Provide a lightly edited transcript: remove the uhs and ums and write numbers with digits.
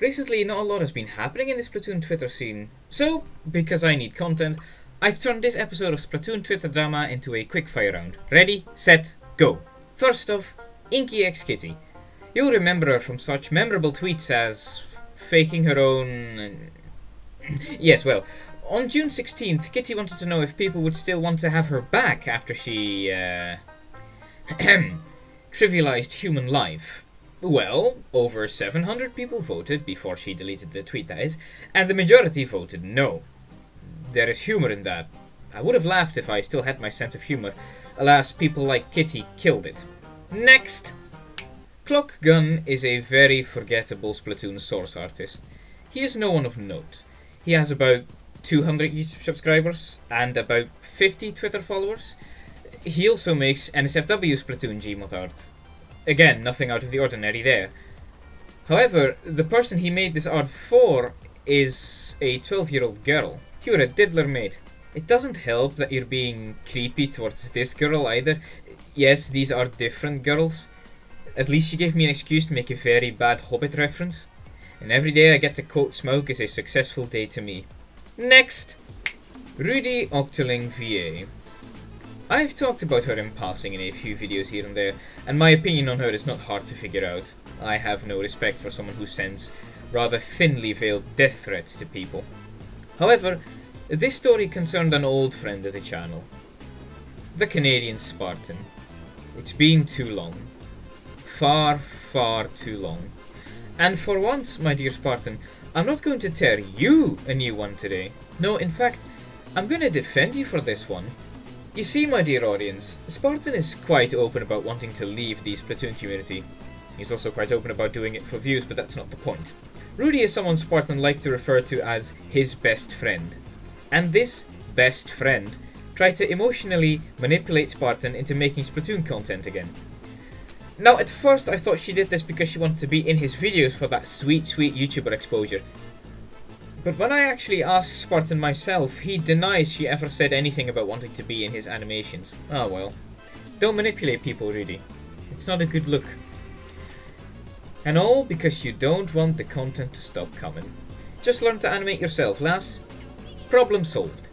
Recently, not a lot has been happening in the Splatoon Twitter scene. So, because I need content, I've turned this episode of Splatoon Twitter drama into a quickfire round. Ready, set, go! First off, InkyxKitty. You'll remember her from such memorable tweets as faking her own... Yes, well, on June 16th, Kitty wanted to know if people would still want to have her back after she... trivialized human life. Well, over 700 people voted, before she deleted the tweet that is, and the majority voted no. There is humor in that. I would have laughed if I still had my sense of humor. Alas, people like Kitty killed it. Next! Klokgun is a very forgettable Splatoon source artist. He is no one of note. He has about 200 YouTube subscribers and about 50 Twitter followers. He also makes NSFW Splatoon Gmod art. Again, nothing out of the ordinary there. However, the person he made this art for is a 12-year-old girl. You're a diddler, mate. It doesn't help that you're being creepy towards this girl either. Yes, these are different girls. At least she gave me an excuse to make a very bad Hobbit reference. And every day I get to quote Smoke is a successful day to me. Next! Rudy Octoling VA. I've talked about her in passing in a few videos here and there, and my opinion on her is not hard to figure out. I have no respect for someone who sends rather thinly veiled death threats to people. However, this story concerned an old friend of the channel. The Canadian Spartan. It's been too long. Far, far too long. And for once, my dear Spartan, I'm not going to tear you a new one today. No, in fact, I'm going to defend you for this one. You see, my dear audience, Spartan is quite open about wanting to leave the Splatoon community. He's also quite open about doing it for views, but that's not the point. Rudy is someone Spartan liked to refer to as his best friend. And this best friend tried to emotionally manipulate Spartan into making Splatoon content again. Now, at first I thought she did this because she wanted to be in his videos for that sweet, sweet YouTuber exposure. But when I actually asked Spartan myself, he denies she ever said anything about wanting to be in his animations. Ah well. Don't manipulate people, Rudy. It's not a good look. And all because you don't want the content to stop coming. Just learn to animate yourself, lass. Problem solved.